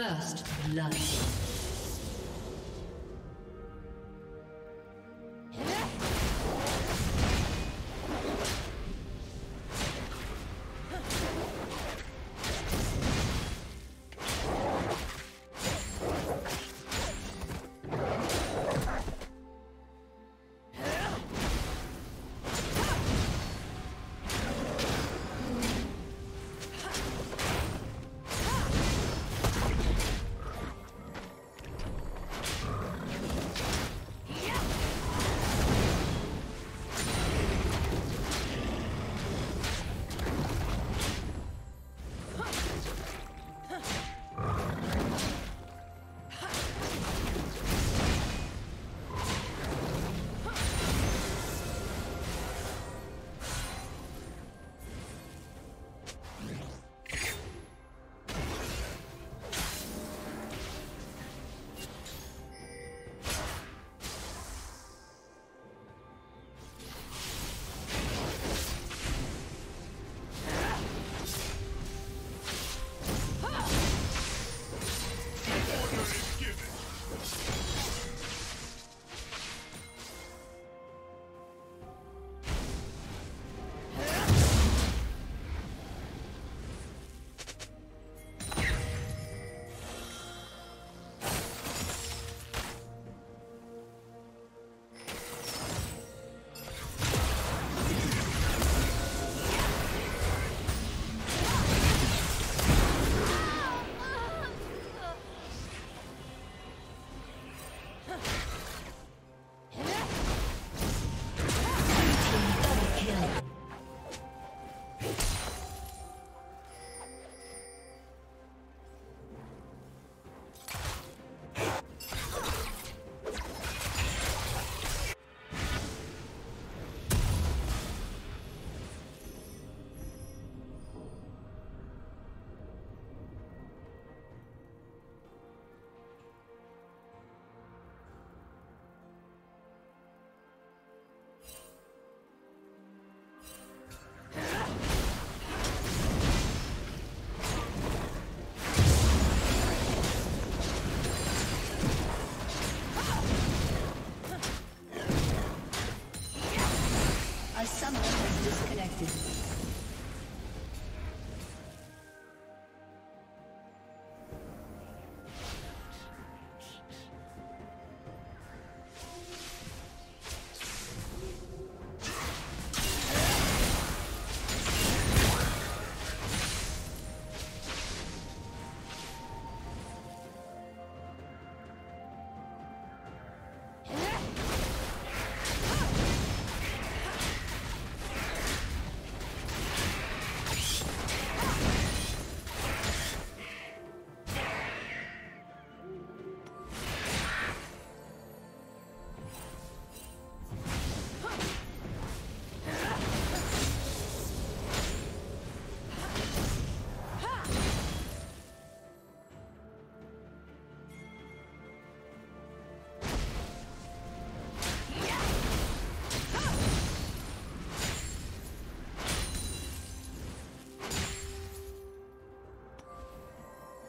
First blood.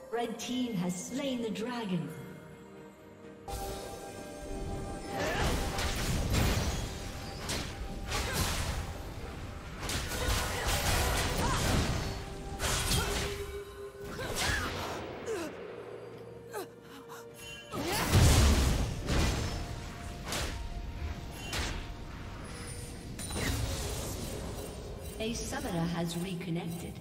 The red team has slain the dragon. A summoner has reconnected.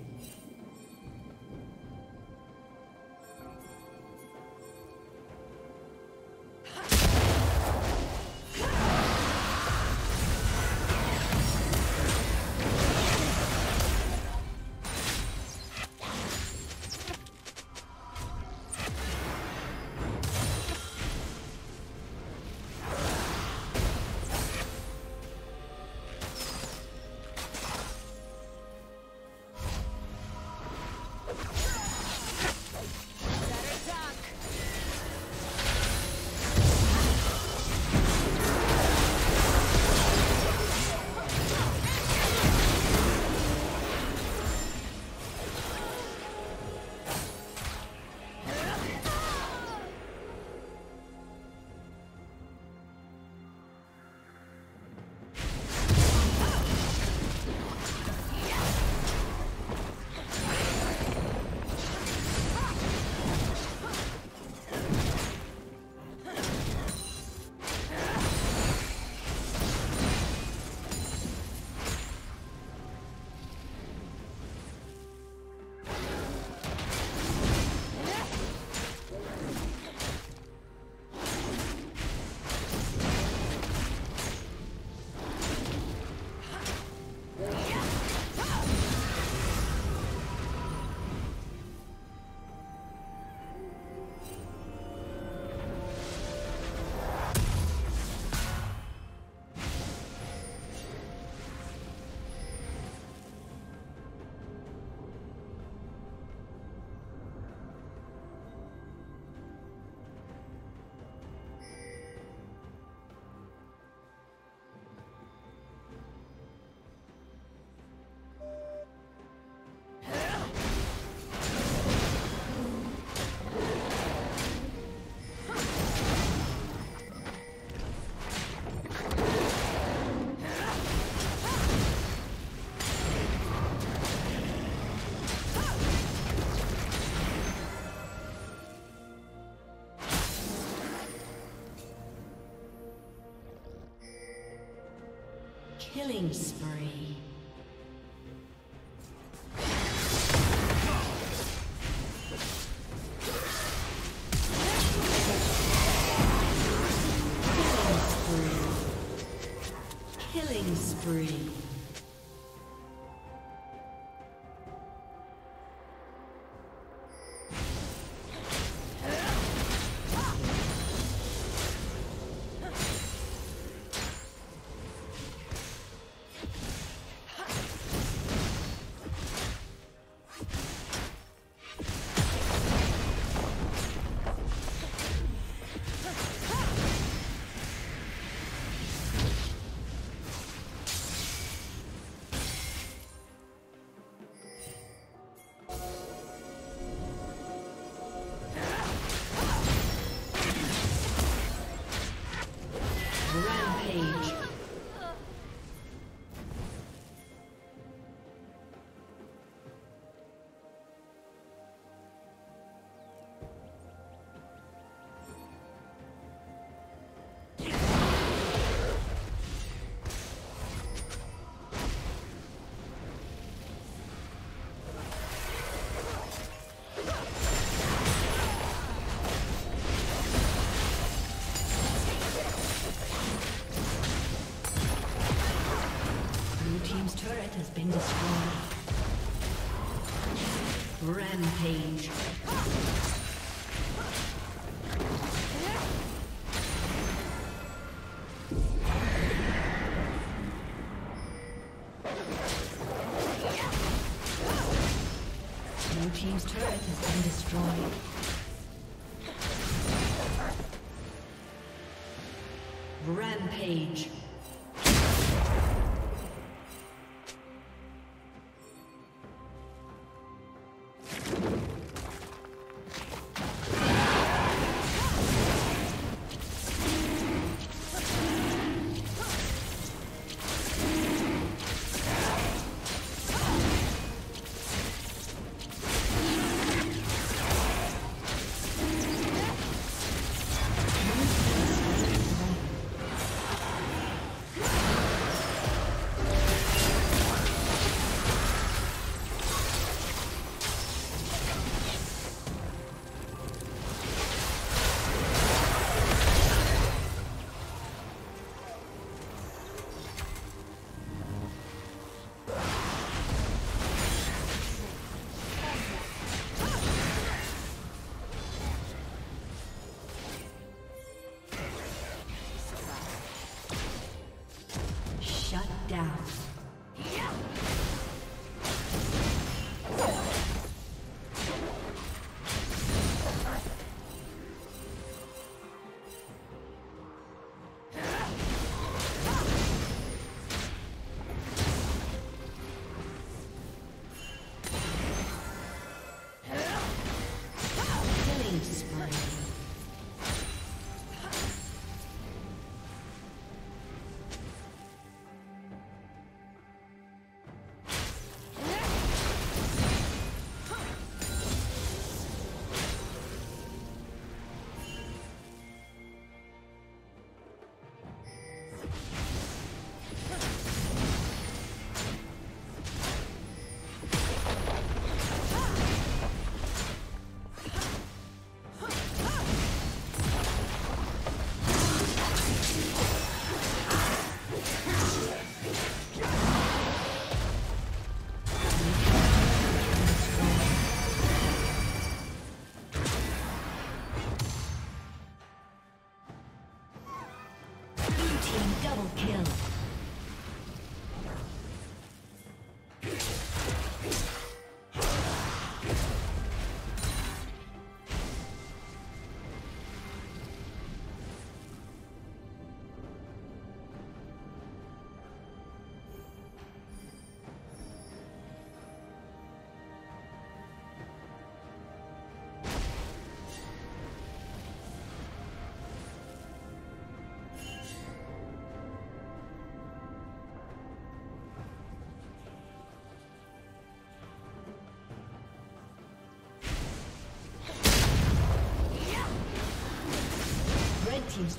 Killing spree. Killing spree. Killing spree. Been destroyed. Rampage. Blue team's turret has been destroyed. Rampage. Team's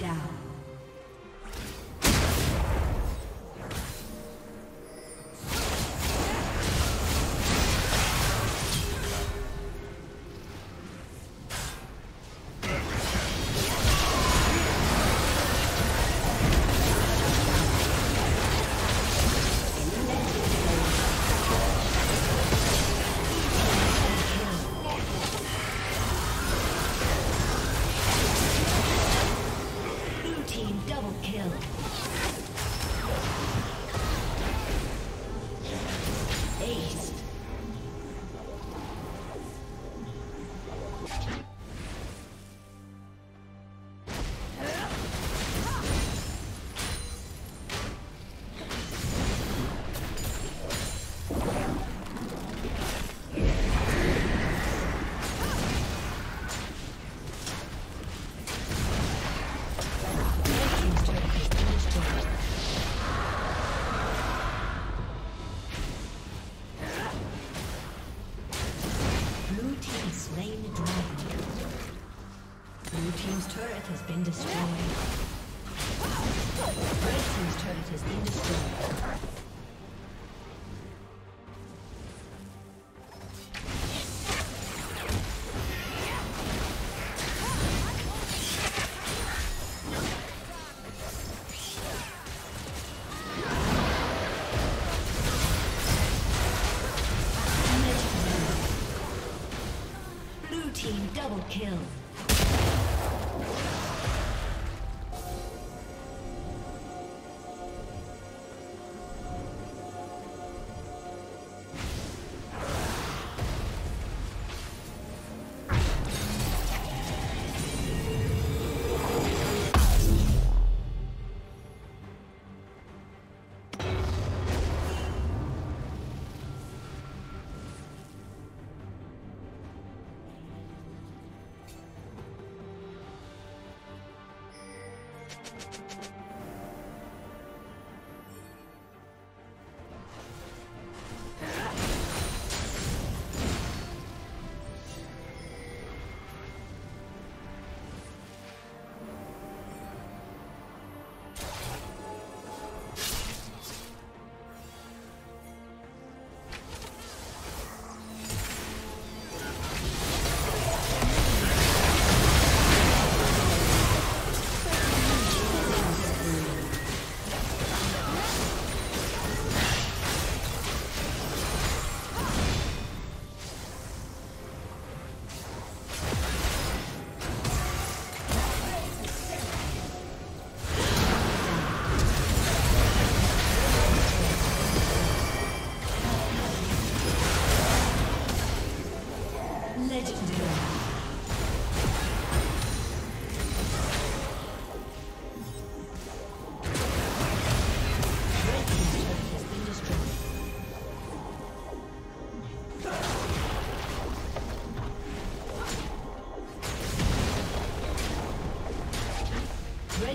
down. Double kill.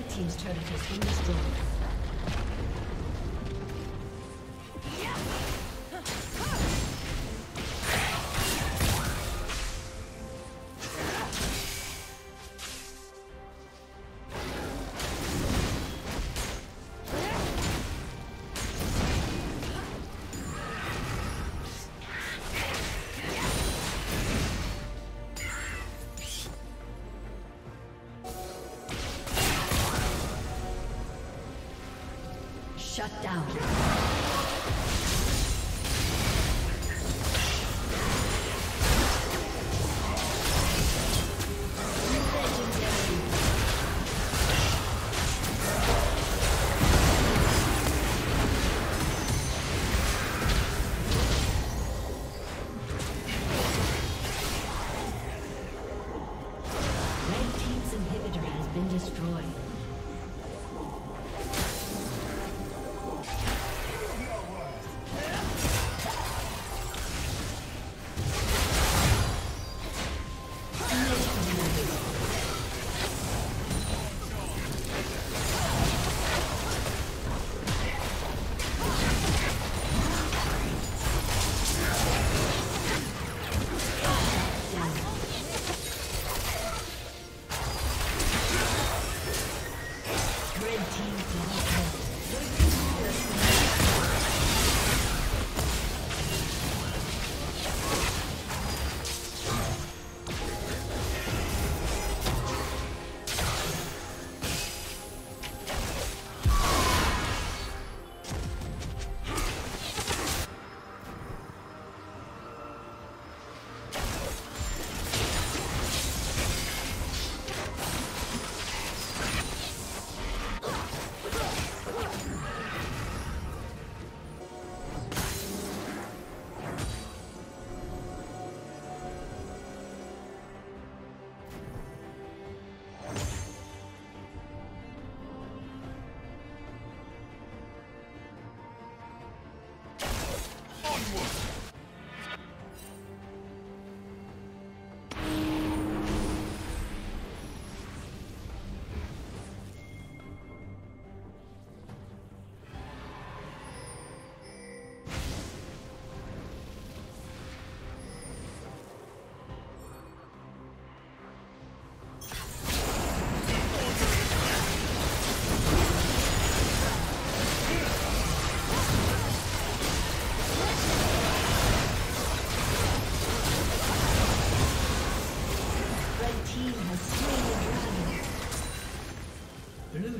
Team's turret has been destroyed. Shut down. Destroyed.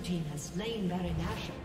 team has slain Baron Nashor.